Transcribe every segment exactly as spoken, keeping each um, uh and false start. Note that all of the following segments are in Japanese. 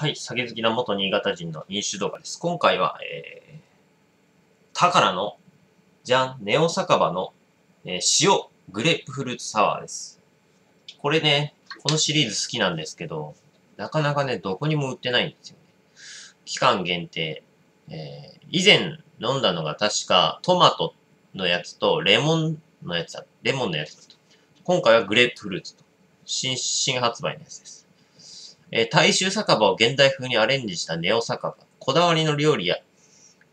はい、酒好きな元新潟人の飲酒動画です。今回は、えー、高菜の、じゃん、ネオ酒場の、えー、塩グレープフルーツサワーです。これね、このシリーズ好きなんですけど、なかなかね、どこにも売ってないんですよね。期間限定。えー、以前飲んだのが確かトマトのやつとレモンのやつだ。レモンのやつだと。今回はグレープフルーツと。新、新発売のやつです。えー、大衆酒場を現代風にアレンジしたネオ酒場。こだわりの料理や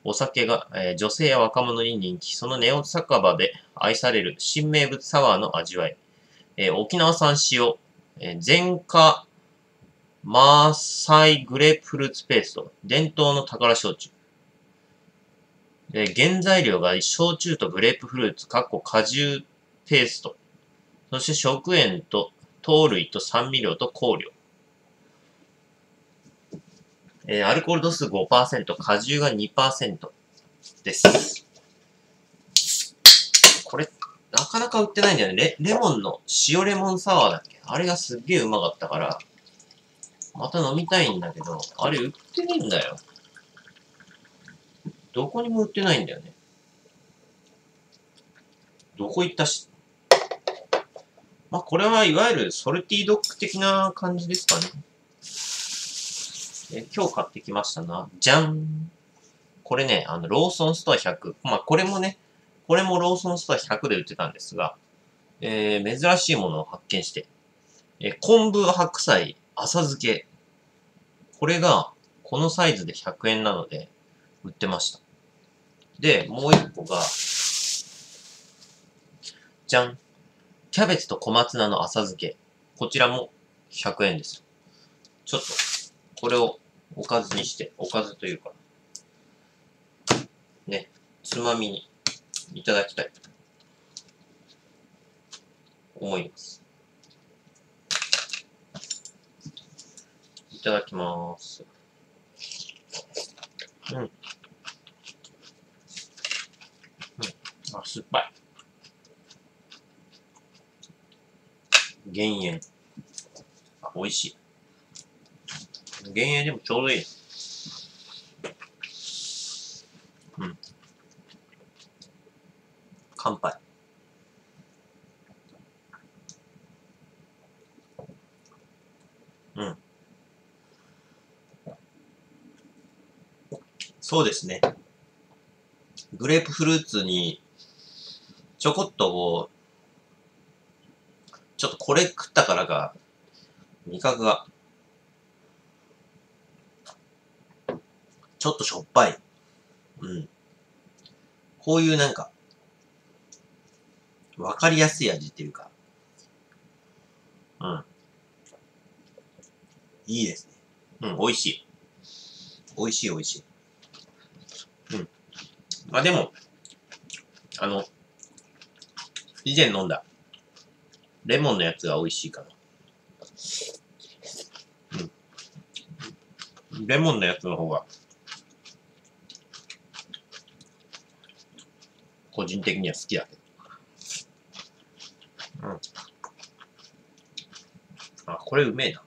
お酒が、えー、女性や若者に人気。そのネオ酒場で愛される新名物サワーの味わい。えー、沖縄産塩、えー、全花マーサイグレープフルーツペースト。伝統の宝焼酎。えー、原材料が焼酎とグレープフルーツ、かっこ果汁ペースト。そして食塩と糖類と酸味料と香料。えー、アルコール度数 ごパーセント、果汁が にパーセント です。これ、なかなか売ってないんだよね。レ、レモンの、塩レモンサワーだっけ？あれがすっげえうまかったから、また飲みたいんだけど、あれ売ってねえんだよ。どこにも売ってないんだよね。どこ行ったし。まあ、これはいわゆるソルティドッグ的な感じですかね。え今日買ってきましたな。じゃん。これね、あの、ローソンストアひゃく。まあ、これもね、これもローソンストアひゃくで売ってたんですが、えー、珍しいものを発見して、えー、昆布白菜、浅漬け。これが、このサイズでひゃくえんなので、売ってました。で、もう一個が、じゃん。キャベツと小松菜の浅漬け。こちらもひゃくえんです。ちょっと、これをおかずにして、おかずというか、ね、つまみにいただきたいと思います。いただきます。うん。うん。あ、酸っぱい。減塩。あ、美味しい。減塩でもちょうどいい。うん。乾杯。うん。そうですね。グレープフルーツに、ちょこっとこう、ちょっとこれ食ったからか、味覚が、ちょっとしょっぱい。うん。こういうなんか、わかりやすい味っていうか。うん。いいですね。うん、美味しい。美味しい美味しい。うん。まあでも、あの、以前飲んだ、レモンのやつが美味しいかな。うん。レモンのやつの方が、個人的には好きだけど。うん。あ、これうめえな。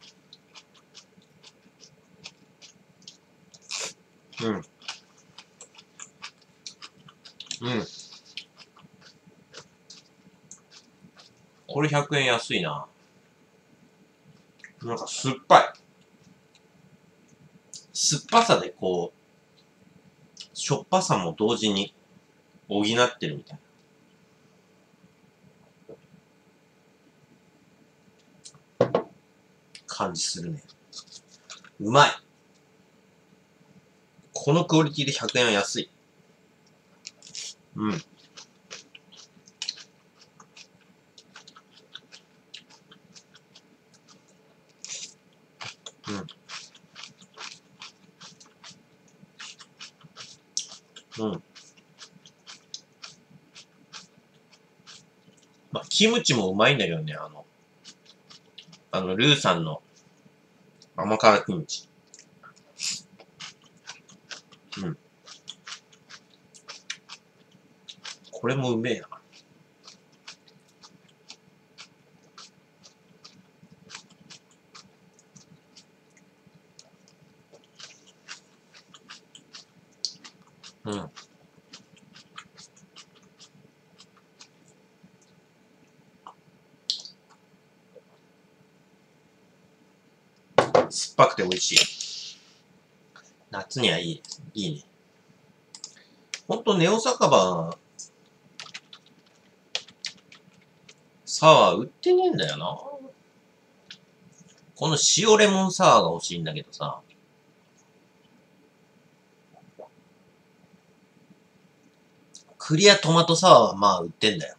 うん。うん。これひゃくえん安いな。なんか酸っぱい。酸っぱさでこう、しょっぱさも同時に補ってるみたいな感じするね。うまい。このクオリティでひゃくえんは安い。うん。うん。うん。まあ、キムチもうまいんだけどね、あの、あの、ルーさんの甘辛キムチ。うん。これもうめえな。うん。酸っぱくて美味しい。夏にはいい。いいね。ほんと、ネオ酒場、サワー売ってねえんだよな。この塩レモンサワーが欲しいんだけどさ。クリアトマトサワーはまあ売ってんだよ。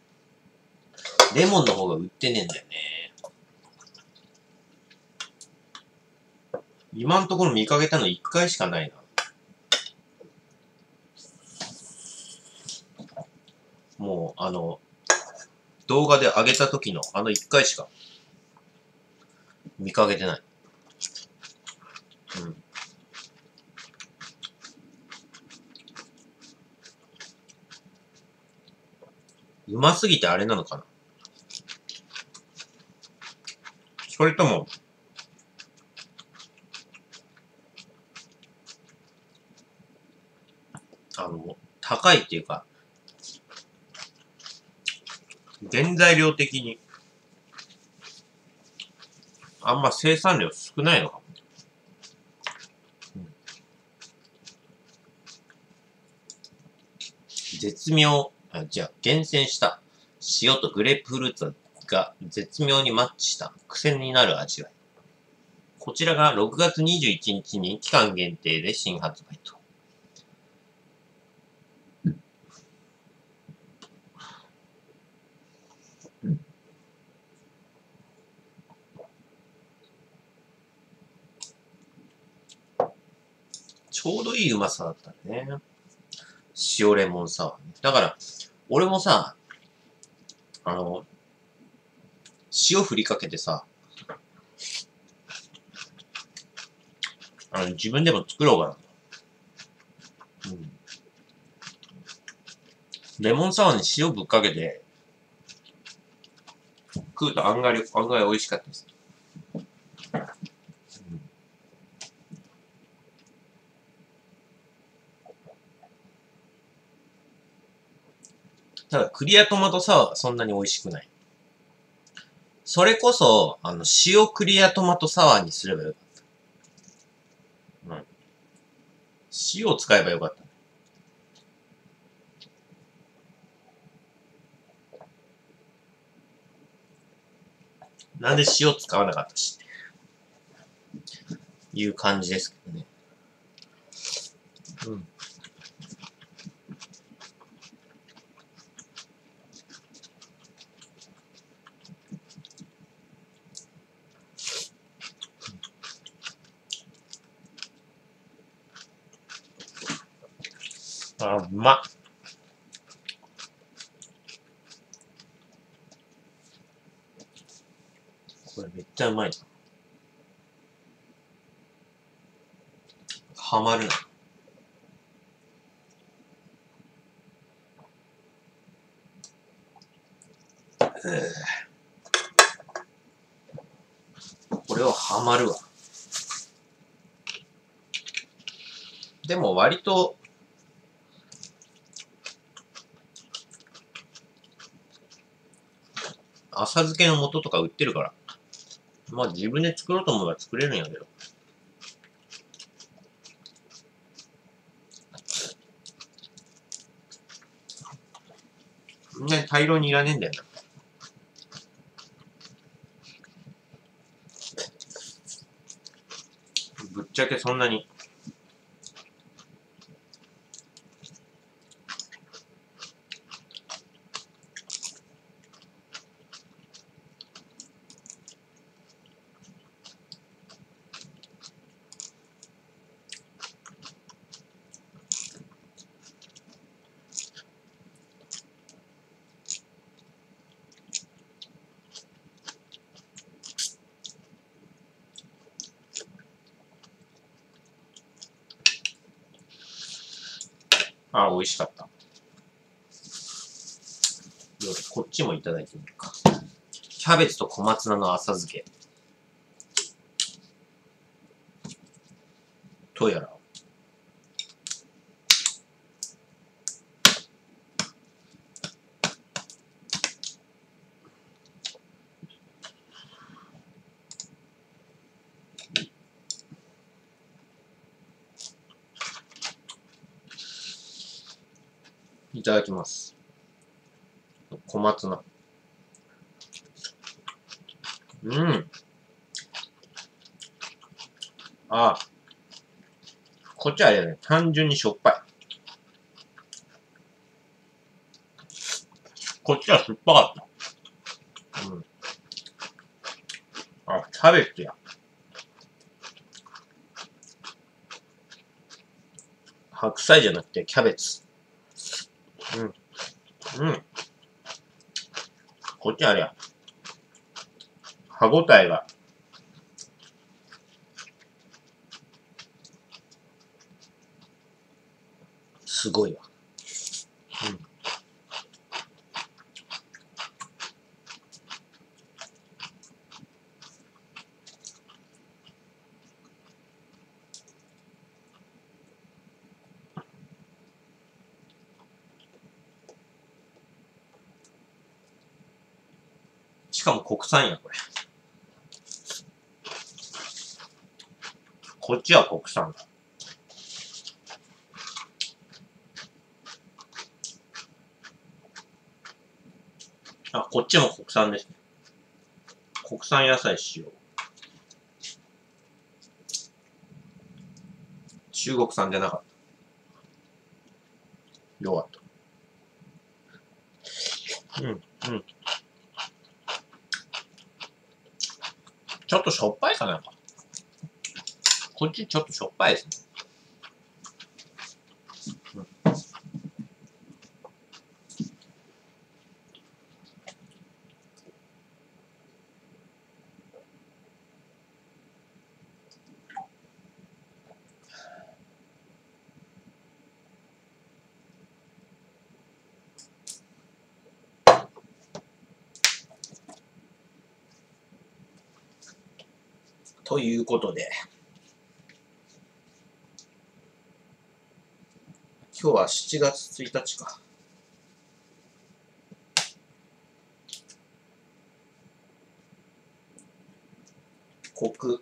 レモンの方が売ってねえんだよね。今のところ見かけたのいっかいしかないな。もう、あの、動画で上げた時のあのいっかいしか見かけてない。うん。うますぎてあれなのかな。それとも、あの、高いっていうか、原材料的に、あんま生産量少ないのかも。うん、絶妙、あ、じゃあ、厳選した塩とグレープフルーツが絶妙にマッチした癖になる味わい。こちらがろくがつにじゅういちにちに期間限定で新発売と。ちょうどいいうまさだったね。塩レモンサワーね。だから、俺もさ、あの、塩振りかけてさ、あの、自分でも作ろうかな。うん。レモンサワーに塩ぶっかけて、食うと案外、案外美味しかったです。ただ、クリアトマトサワーがそんなに美味しくない。それこそ、あの、塩クリアトマトサワーにすればよかった。うん。塩を使えばよかった。なんで塩使わなかったし。いう感じですけどね。うん。あ、うまっ。これめっちゃうまい。ハマるな。これはハマるわ。でも割と浅漬けの素とか売ってるから。まあ自分で作ろうと思えば作れるんやけど。そんなに大量にいらねえんだよな。ぶっちゃけそんなに。ああ、美味しかった。こっちもいただいてみるか。キャベツと小松菜の浅漬け。とやら。いただきます。小松菜。うん。ああ。こっちはあれだね。単純にしょっぱい。こっちは酸っぱかった。うん。あ、キャベツや。白菜じゃなくてキャベツ。うん。うん。こっちあれや。歯ごたえが。すごいわ。うん。しかも国産や、これ。こっちは国産だ。あ、こっちも国産ですね。国産野菜使用。中国産じゃなかった。よかった。うん、うん。ちょっとしょっぱいかな。こっちちょっとしょっぱいですね。ということで、今日はしちがつついたちか。コク、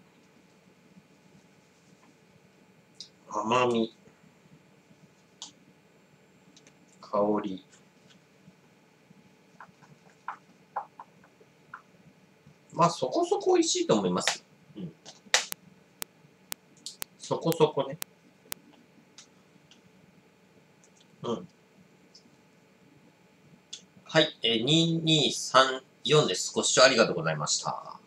甘み、香り、まあそこそこ美味しいと思います。そこそこね。うん。はい、えー、にーにーさんよんです。ご視聴ありがとうございました。